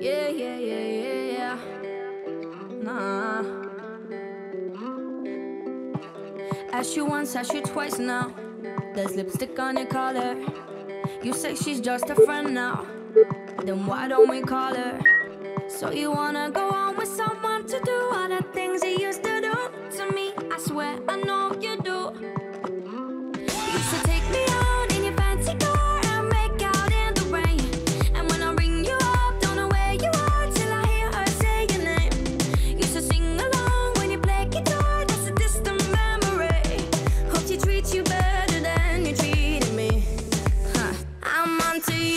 Yeah. Nah. Asked you once, asked you twice now. There's lipstick on your collar. You say she's just a friend now. Then why don't we call her? So you wanna go on with someone to do all the things you used to do to me? I swear I know you do. You used to take me out in your fancy car and make out in the rain. And when I ring you up, don't know where you are till I hear her say your name. You used to sing along when you play guitar. That's a distant memory. Hope she treats you better than you treated me. Huh. I'm onto you.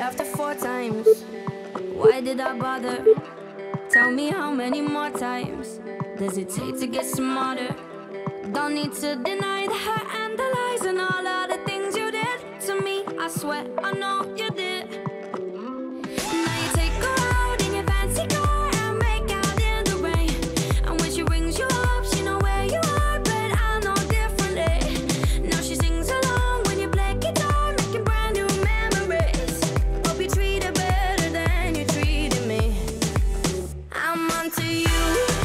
After 4 times, why did I bother? Tell me how many more times does it take to get smarter? Don't need to deny the hurt and the lies and all of the things you did to me. I swear I know you did. Now you take her out in your fancy car and make out in the rain. And when she rings you up, she know where you are, but I know differently. Now she sings along when you play guitar, making brand new memories. Hope you treat her better than you treated me. I'm onto you.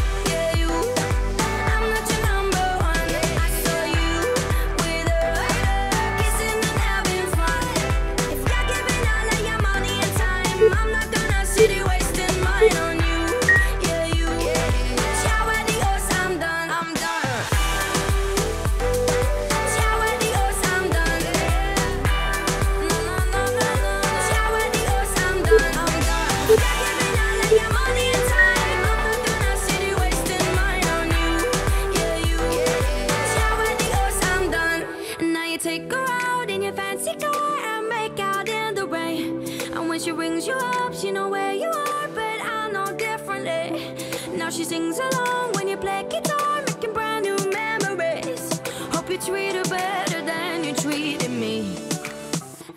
Take her out in your fancy car and make out in the rain. And when she rings you up, she know where you are, but I know differently. Now she sings along when you play guitar, making brand new memories. Hope you treat her better than you treated me.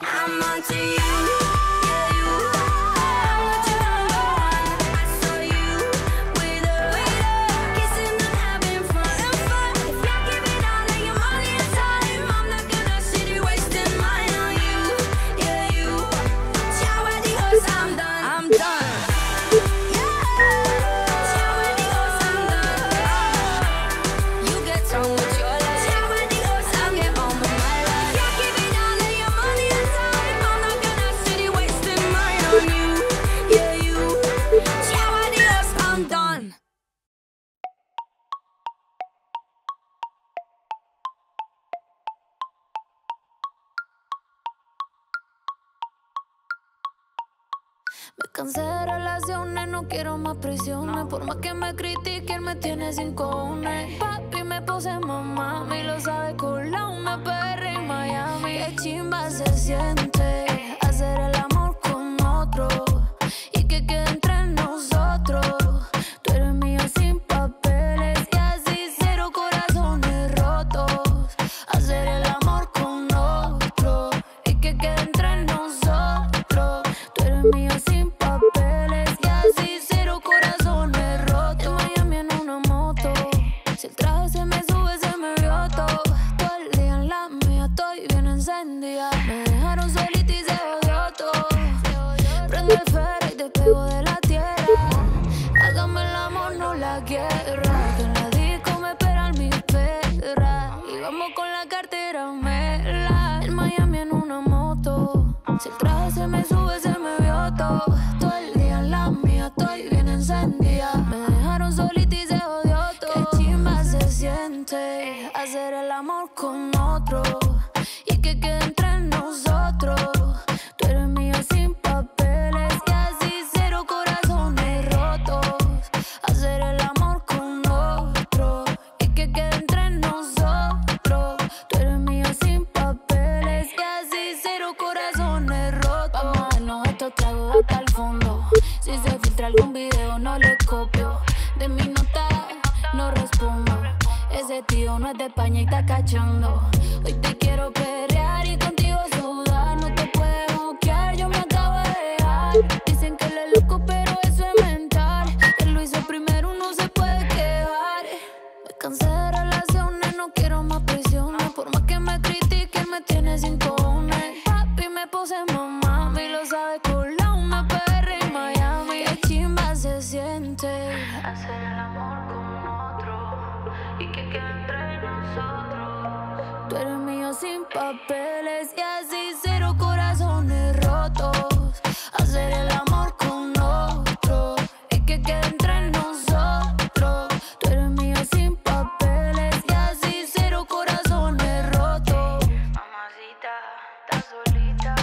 I'm onto you. Me cansé de relaciones, no quiero más prisiones. Por más que me critiquen, me tiene sin cojones. Papi, me puse mamá, y lo sabe colado. Me perré en Miami. Qué chimba se siente hacer el amor con otro y que quede entre nosotros. Tú eres mía sin papeles y así cero corazones rotos. Hacer el amor con otro y que quede entre nosotros. Tú eres mía sin si el traje se me sube, se me vio todo. Todo el día en la mía, estoy bien encendida. Me dejaron solita y se jodió todo. Qué chimba se siente hacer el amor con otro y que quede entre nosotros. Tú eres mía sin papeles y así cero corazones rotos. Hacer el amor con otro y que quede entre nosotros. Tú eres mía sin papeles y así cero corazones rotos. Vamos a vernos estos tragos hasta el fondo. Si se filtra algún video no le copio. De mi nota no respondo. Ese tío no es de España y está cachando. Hoy te quiero perrear y contigo sudar. No te puedes bloquear, yo me acabo de dejar. Dicen que él es loco pero eso es mental. Él lo hizo primero, no se puede quejar. Me cansé de relaciones, no quiero más prisiones. Por más que me critiquen me tiene sin cojones. Papi me puse mamá, me lo sabe colado. Me perre en Miami. Qué chimba se siente hacer el amor con otro y que quede entre nosotros. Tú eres mío sin papeles y así cero corazones rotos. Hacer el amor con otro y que quede entre nosotros. Tú eres mío sin papeles y así cero corazones rotos. Mamacita, está solita.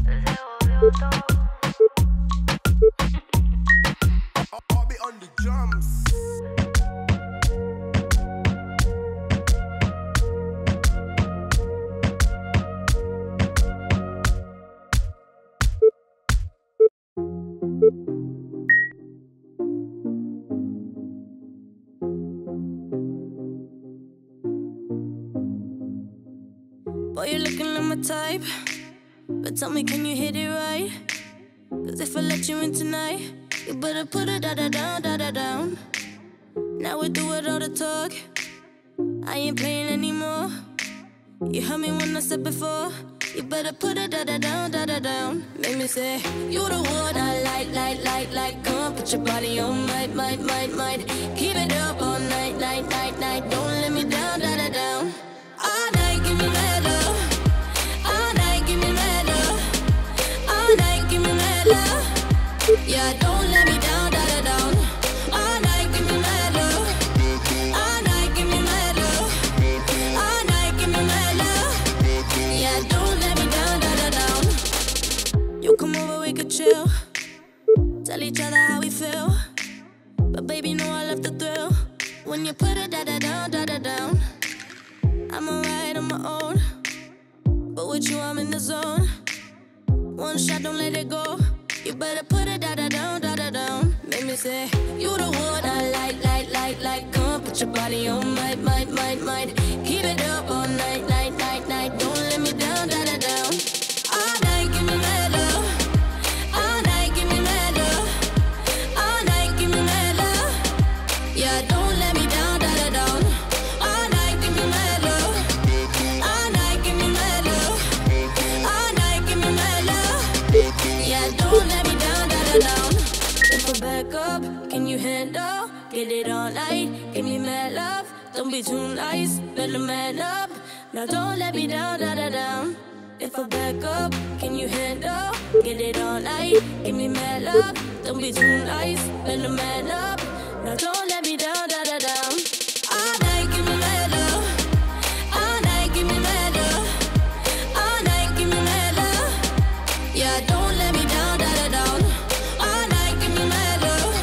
Se jodió todo. I'll be on the drums. Boy, you're looking like my type, but tell me, can you hit it right? Cause if I let you in tonight, you better put it down. Now we do it all the talk, I ain't playing anymore. You heard me when I said before, you better put it down. Make me say, you the one I like. Come put your body on might. Keep it up all night. Don't let me down. All night, give me metal. All night, give me metal. All night, give me metal. Yeah, don't let me down. All night, give me metal. All night, give me metal. All night, give me metal. Yeah, don't let me down. You come over, we could chill. Tell each other how we feel. But baby, know I love the thrill when you put it down. I'm alright on my own, but with you I'm in the zone. One shot, don't let it go. You better put it down. Make me say, you the one I like. Come put your body on might. Keep it up all night. Don't let me down. All night, give me metal. All night, give me metal. All night, give me metal. Yeah, don't let me down. All night, give me metal. All night, give me metal. All night, give me metal. Yeah, don't let me down. If I back up, can you handle? Get it all night, give me mad love. Don't be too nice, better man up. Now don't let me down. If I back up, can you handle? Get it all night, give me mad love. Don't be too nice, better man up. Now don't let me down. All night, give me mad love. All night, give me mad love. All night, give me mad love. Yeah, don't let me down. All night, give me mad love.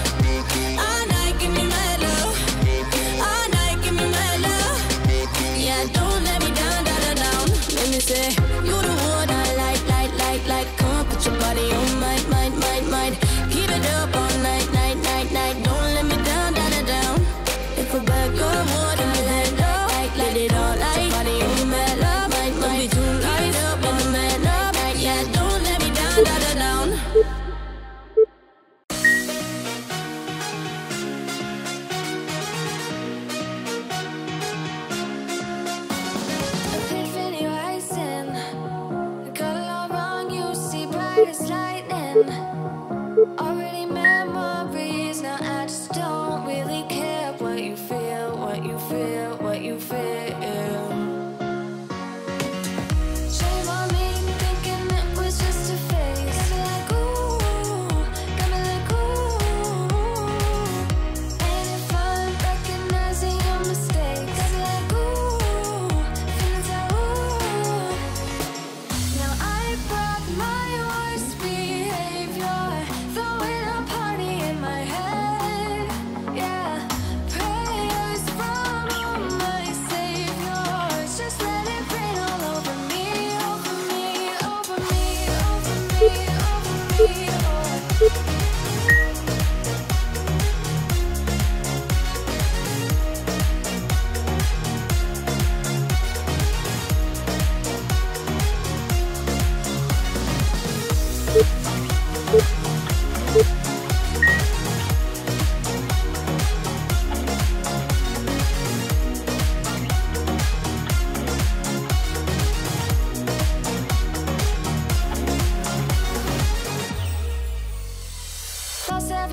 All night, give me mad love. All night, give me mad love. Yeah, don't let me down. Let me say, you the one I like. Come on, put your body on might. Keep it up all night. Don't let me down. If I back up, what am I like? Let it all like body on mad love. Don't be too nice, but I'm mad love. Yeah, don't let me down. Party.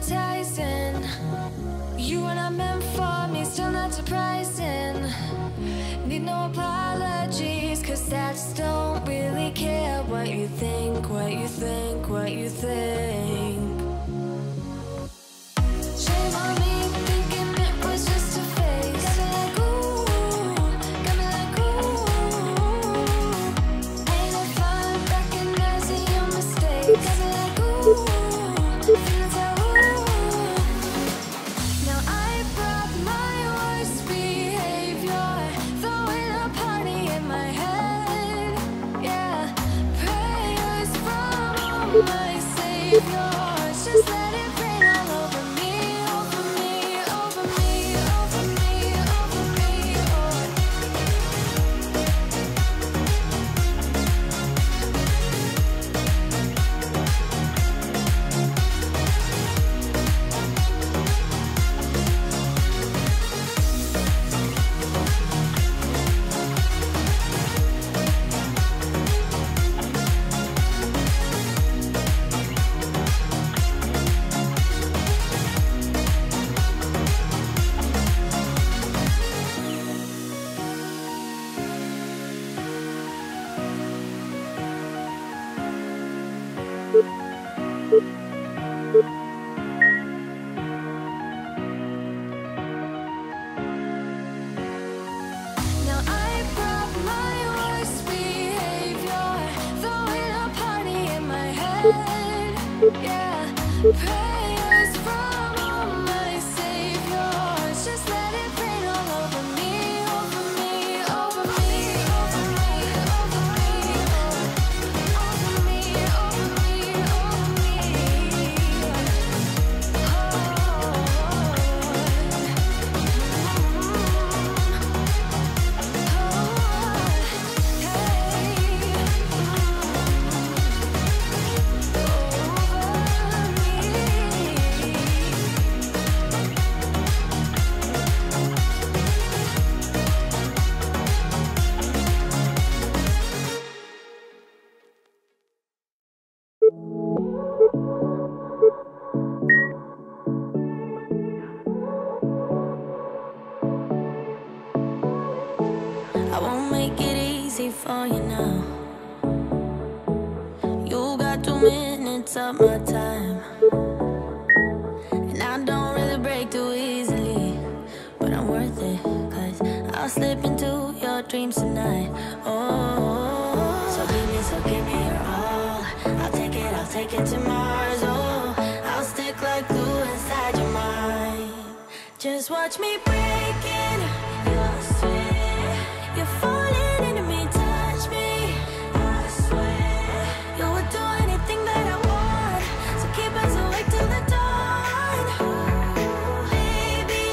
hypnotizing. You are not meant for me, still not surprising. Need no apologies, cause I just don't really care what you think, what you think, what you think. Shame on me, thinking it was just a phase. Got me like ooh, got me like ooh. Ain't it fun recognizing your mistakes? Got me like ooh, feelings are ooh. Now I brought my worst behavior, throwing a party in my head. Yeah, prayers from all my saviors, just let it rain all over me. Yeah, prayers from all my saviors, just let it rain all over me, over me, over me, over me, over me, over me, over me, over me. I won't make it easy for you now. You got 2 minutes of my time, and I don't really break too easily, but I'm worth it, cause I'll slip into your dreams tonight. Oh, so give me your all. I'll take it to Mars. Oh, I'll stick like glue inside your mind. Just watch me break in your sweat. You're falling into me, touch me, I swear. You would do anything that I want, so keep us awake till the dawn. Ooh, baby,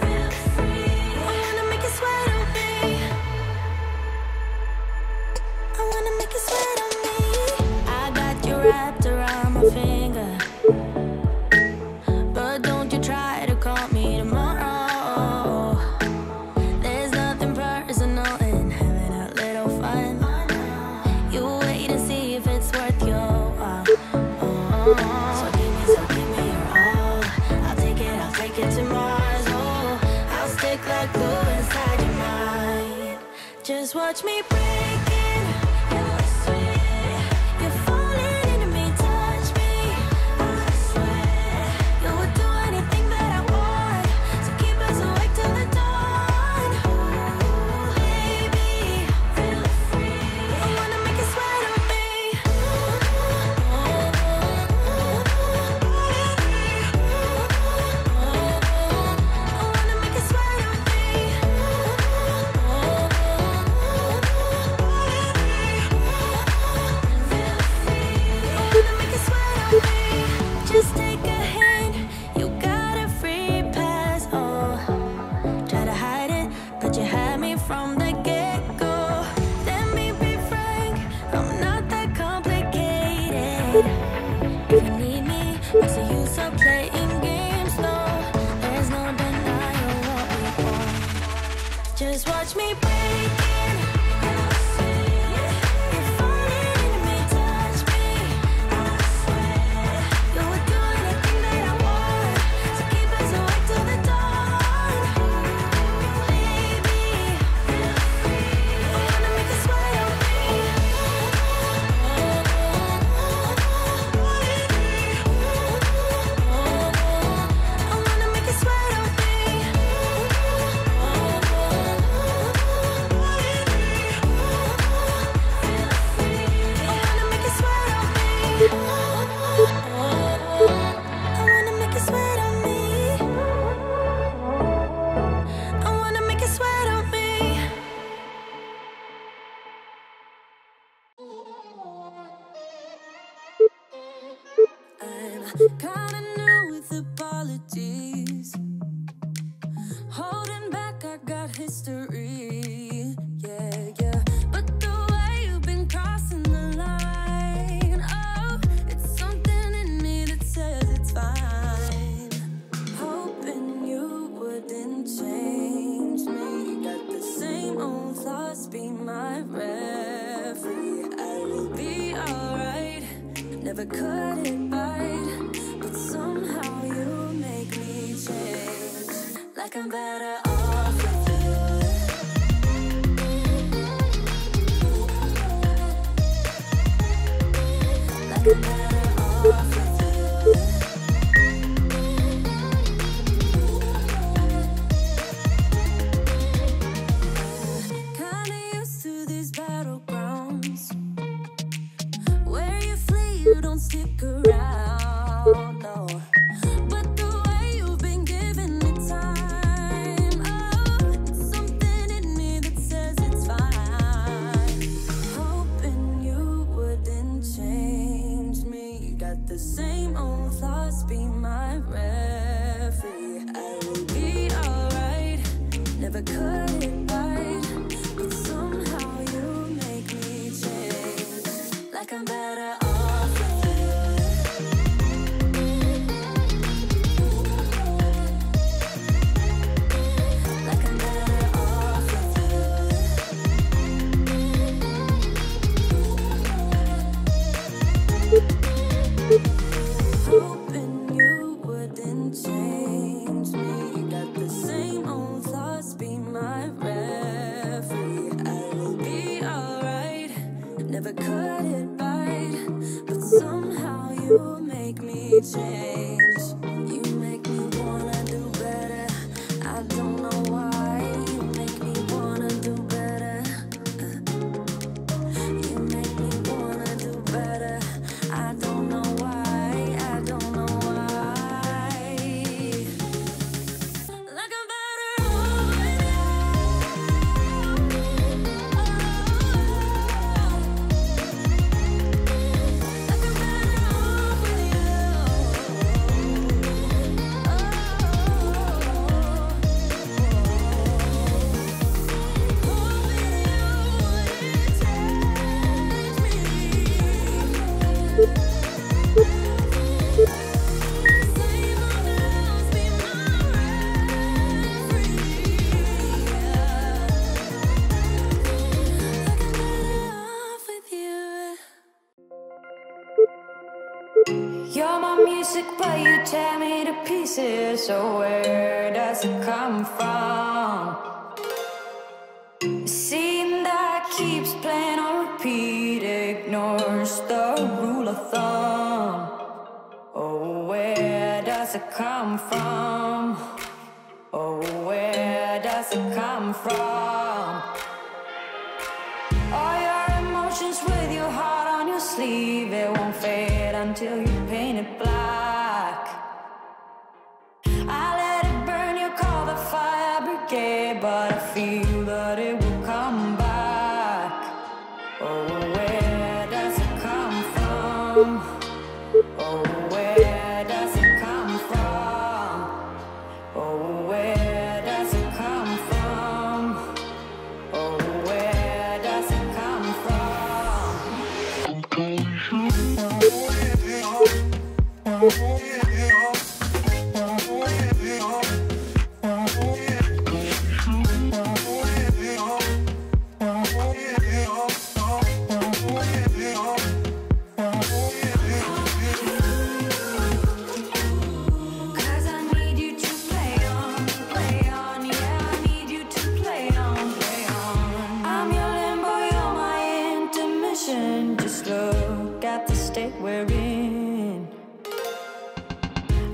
feel free. I wanna make you sweat on me. I wanna make you sweat on me. I got you wrapped around my finger, but don't you try to call me tomorrow. Just watch me break in your sweat. You're falling into me, touch me, I swear. You would do anything that I want, so keep us awake till the dawn. Ooh, baby, feel free. I wanna make you sweat on me. I wanna make you sweat on me. Just take a hand, you got a free pass. Oh, try to hide it, but you had me from the get-go. Let me be frank, I'm not that complicated. If you need me, what's the use of playing games? No, there's no denying what we want. Just watch me break in. You would do anything that I want. kinda new with apologies. Holding back, I got history. Yeah, yeah. But the way you've been crossing the line, oh, it's something in me that says it's fine. Hoping you wouldn't change me. Got the same old thoughts, be my referee. I will be alright. Never could it bite, but somehow you make me change. Like I'm better off with you. Like I'm better off with you. Kinda used to these battlegrounds where you you don't stick around, no. But the way you've been giving me time, oh, it's something in me that says it's fine. Hoping you wouldn't change me. Got the same old thoughts, be my referee. I will be alright. Never could it bite, but somehow you make me change. Like I'm better off. Hoping you wouldn't change me. Got the same old thoughts, be my referee. I will be alright. Never could it bite, but somehow you make me change. You make me wanna do better. I don't know why. You make me wanna do better. You make me wanna do better. I don't know why. You're my music, but you tear me to pieces. So where does it come from? Scene that keeps playing on repeat ignores the rule of thumb. Oh, where does it come from? Oh, where does it come from? All your emotions with your heart on your sleeve, it won't fade until you paint it black. I let it burn, you call the fire brigade, but I feel that it will come back. Oh, where does it come from? Oh, where does it come from? Oh, where does it come from? Oh, where does it come from? Oh,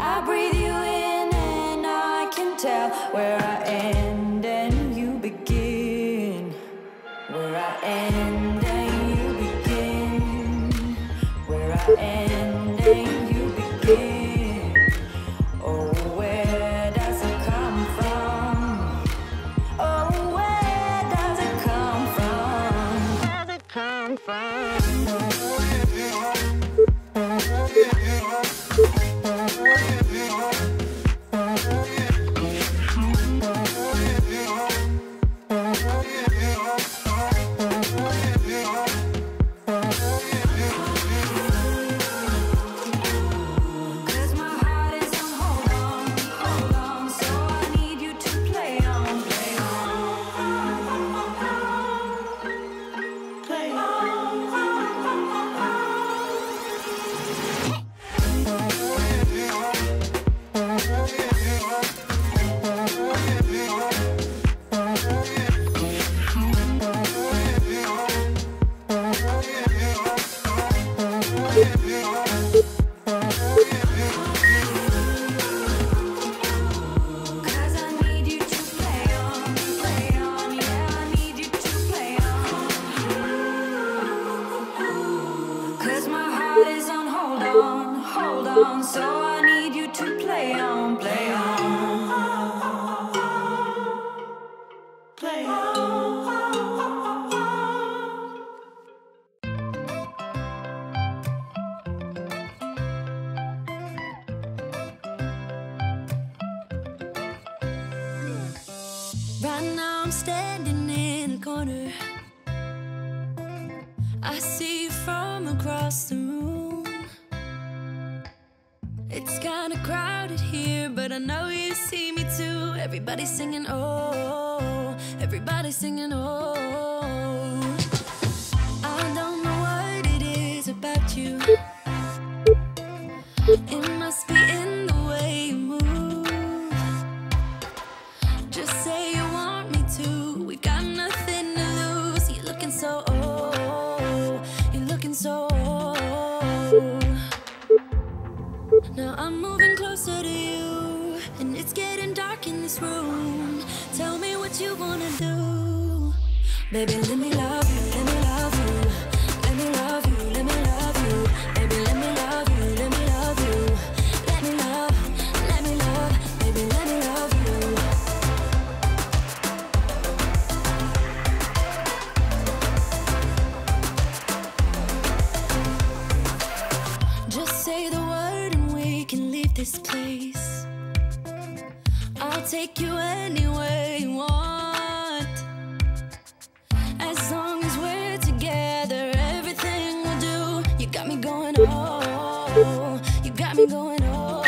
I breathe you in and I can tell where I end and you begin. Where I end and you begin. Where I end and you begin. Oh, where does it come from? Oh, where does it come from? Where does it come from? on, so I need you to play on, play on, play on. Right now I'm standing in the corner, I see you from across the room. It's kinda crowded here, but I know you see me too. Everybody's singing oh, everybody's singing oh. I don't know what it is about you, it must be in the way you move. Just say you want me to, we got nothing to lose. You're looking so old, so now I'm moving closer to you, and it's getting dark in this room. Tell me what you wanna do, baby. Let me love you, let me love you, let me love you, let me love you, baby. Let me love you, let me love you, let me love, baby. Let me love you. Say the word and we can leave this place. I'll take you anywhere you want. As long as we're together, everything we'll do. You got me going oh, you got me going oh.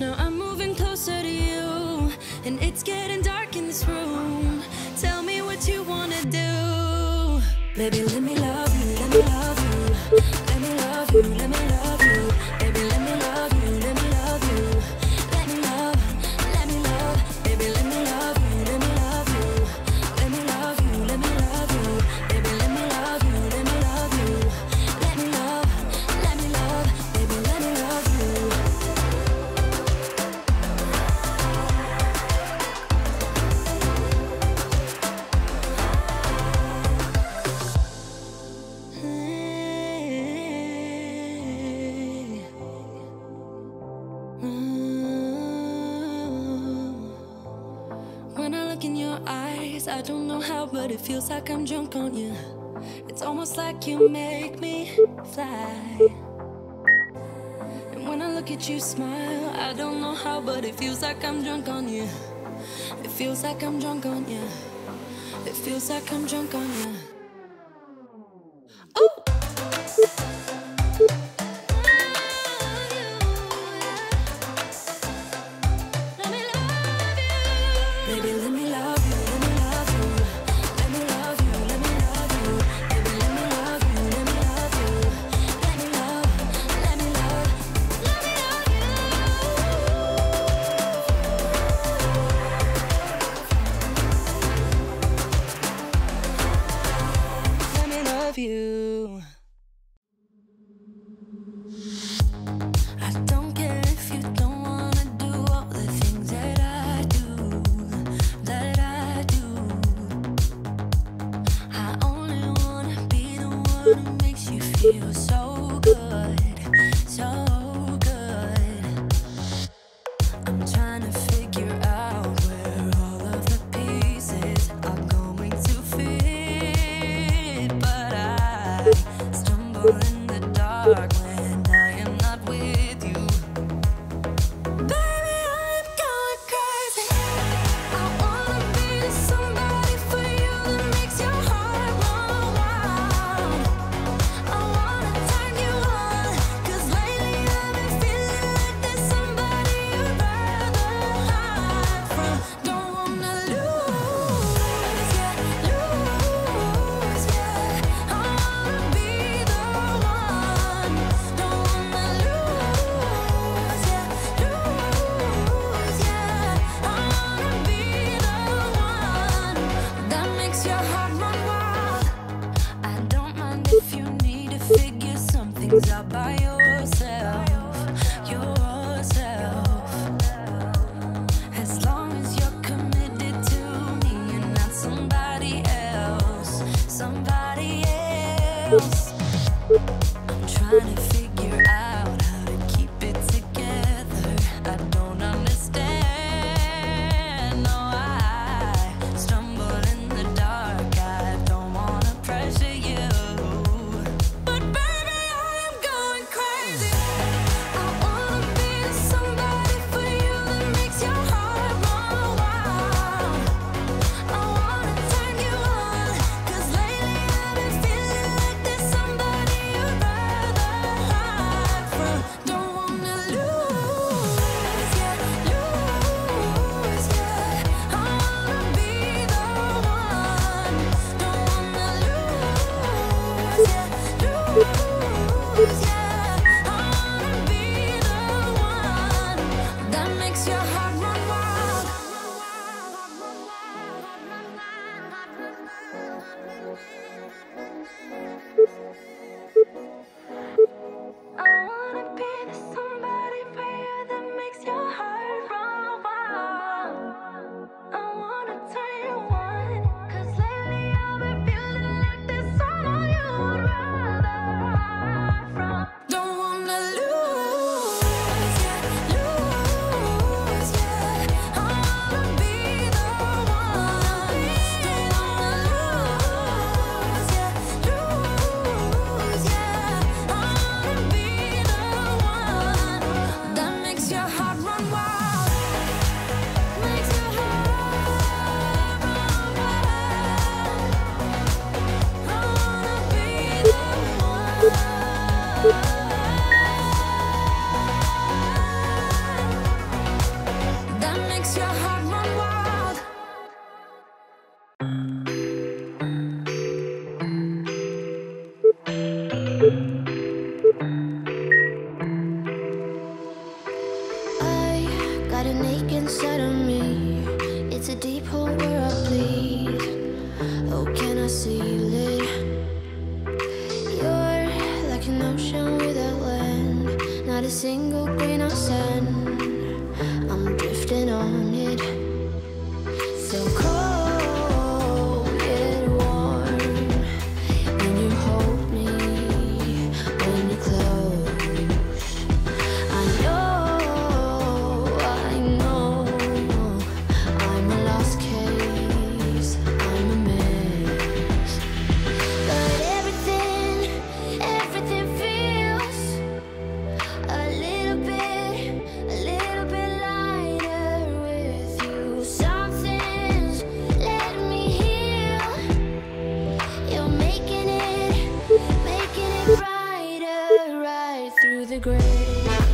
Now I'm moving closer to you, and it's getting dark in this room. Tell me what you wanna do, baby. Let me love you, let me love you. Let me love you, let me love you, baby. Let me love you, let me love you, let me love, baby. Let me love you, let me love you, let me love you, let me love you, baby. Let me love you, let me love you, let me love, baby. Let me love you. When I look in your eyes, I don't know how, but it feels like I'm drunk on you. It's almost like you make me fly. And when I look at you smile, I don't know how, but it feels like I'm drunk on you. It feels like I'm drunk on you. It feels like I'm drunk on you. You. I don't care if you don't wanna do all the things that I do, that I do. I only wanna be the one who makes you feel so good, so good. I'm trying to figure out where all of the pieces are going to fit. In the dark when I am not with you, baby, I'm going crazy. I wanna be somebody for you that makes your heart run wild. I wanna turn you on, 'cause lately I've been feeling like there's somebody you'd rather hide from. Don't wanna lose ya, lose ya. I wanna be out by yourself, yourself. As long as you're committed to me and not somebody else, somebody else. I'm trying to ocean without land, not a single grain of sand. I'm drifting on it, so cold, get warm, when you hold me, when you're close. I know, I'm a lost case, I'm a mess. But everything feels a little bit lighter with you. Something's let me heal. You're making it brighter, right through the gray.